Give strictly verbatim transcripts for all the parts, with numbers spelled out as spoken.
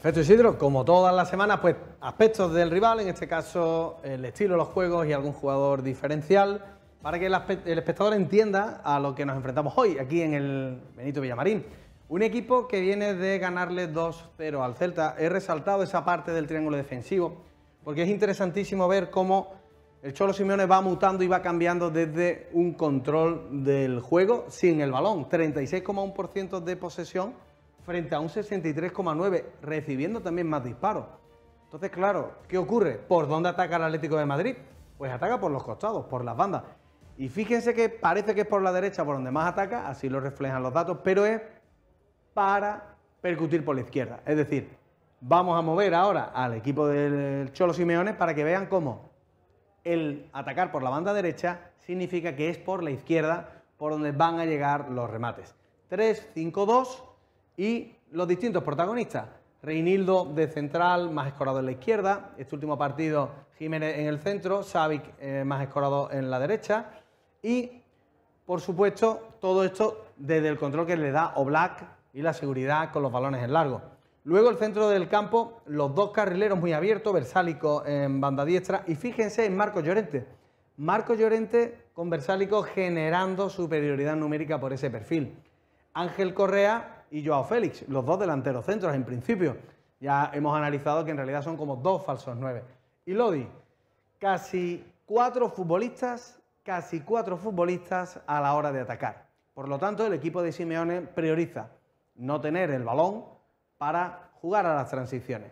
Perfecto, Isidro. Como todas las semanas, pues aspectos del rival, en este caso el estilo de los juegos y algún jugador diferencial, para que el, el espectador entienda a lo que nos enfrentamos hoy, aquí en el Benito Villamarín. Un equipo que viene de ganarle dos cero al Celta. He resaltado esa parte del triángulo defensivo, porque es interesantísimo ver cómo el Cholo Simeone va mutando y va cambiando desde un control del juego sin el balón. treinta y seis coma uno por ciento de posesión frente a un sesenta y tres coma nueve por ciento, recibiendo también más disparos. Entonces, claro, ¿qué ocurre? ¿Por dónde ataca el Atlético de Madrid? Pues ataca por los costados, por las bandas. Y fíjense que parece que es por la derecha por donde más ataca, así lo reflejan los datos, pero es para percutir por la izquierda. Es decir, vamos a mover ahora al equipo del Cholo Simeone para que vean cómo el atacar por la banda derecha significa que es por la izquierda por donde van a llegar los remates. tres cinco dos... Y los distintos protagonistas, Reinildo de central, más escorado en la izquierda, este último partido Jiménez en el centro, Savic eh, más escorado en la derecha y, por supuesto, todo esto desde el control que le da Oblak y la seguridad con los balones en largo. Luego el centro del campo, los dos carrileros muy abiertos, Versálico en banda diestra y fíjense en Marcos Llorente. Marcos Llorente con Versálico generando superioridad numérica por ese perfil. Ángel Correa y Joao Félix, los dos delanteros centros en principio. Ya hemos analizado que en realidad son como dos falsos nueve. Y Lodi, casi cuatro futbolistas, casi cuatro futbolistas a la hora de atacar. Por lo tanto, el equipo de Simeone prioriza no tener el balón para jugar a las transiciones.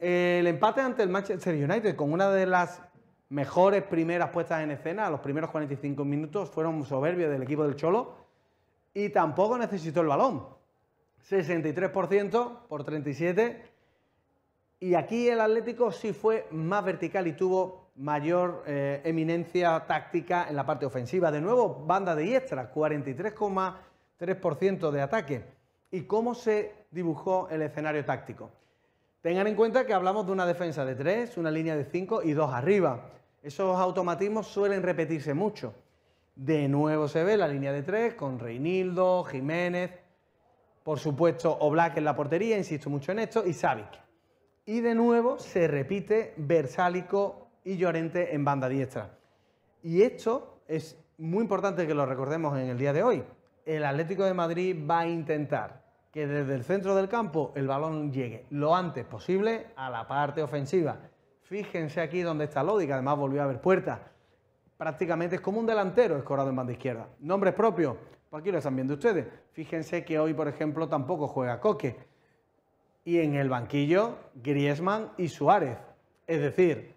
El empate ante el Manchester United, con una de las mejores primeras puestas en escena, los primeros cuarenta y cinco minutos fueron soberbios del equipo del Cholo y tampoco necesitó el balón. sesenta y tres por ciento por treinta y siete por ciento, y aquí el Atlético sí fue más vertical y tuvo mayor eh, eminencia táctica en la parte ofensiva. De nuevo, banda de diestra, cuarenta y tres coma tres por ciento de ataque. ¿Y cómo se dibujó el escenario táctico? Tengan en cuenta que hablamos de una defensa de tres, una línea de cinco y dos arriba. Esos automatismos suelen repetirse mucho. De nuevo se ve la línea de tres con Reinildo, Jiménez, por supuesto, Oblak en la portería, insisto mucho en esto, y Savic. Y de nuevo se repite Versálico y Llorente en banda diestra. Y esto es muy importante que lo recordemos en el día de hoy. El Atlético de Madrid va a intentar que desde el centro del campo el balón llegue lo antes posible a la parte ofensiva. Fíjense aquí donde está Lodi, que además volvió a ver puertas. Prácticamente es como un delantero escorado en banda izquierda. Nombres propios, por aquí lo están viendo ustedes. Fíjense que hoy, por ejemplo, tampoco juega Koke. Y en el banquillo, Griezmann y Suárez. Es decir,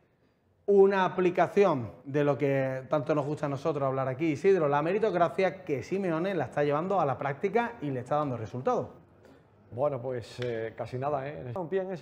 una aplicación de lo que tanto nos gusta a nosotros hablar aquí, Isidro, la meritocracia que Simeone la está llevando a la práctica y le está dando resultados. Bueno, pues eh, casi nada, ¿eh?